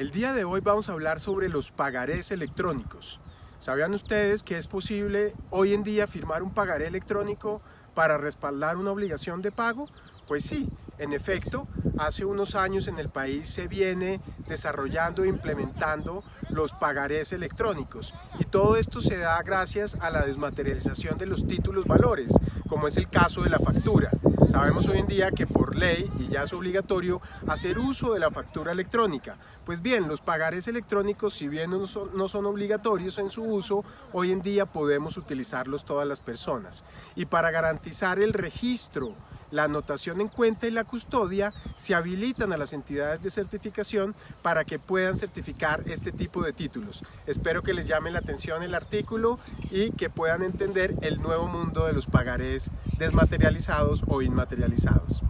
El día de hoy vamos a hablar sobre los pagarés electrónicos. ¿Sabían ustedes que es posible hoy en día firmar un pagaré electrónico para respaldar una obligación de pago? Pues sí, en efecto, hace unos años en el país se viene desarrollando e implementando los pagarés electrónicos, y todo esto se da gracias a la desmaterialización de los títulos valores, como es el caso de la factura. Sabemos hoy en día que por ley, y ya es obligatorio, hacer uso de la factura electrónica. Pues bien, los pagarés electrónicos, si bien no son obligatorios en su uso, hoy en día podemos utilizarlos todas las personas. Y para garantizar el registro, la anotación en cuenta y la custodia, se habilitan a las entidades de certificación para que puedan certificar este tipo de títulos. Espero que les llame la atención el artículo y que puedan entender el nuevo mundo de los pagarés desmaterializados o inmaterializados.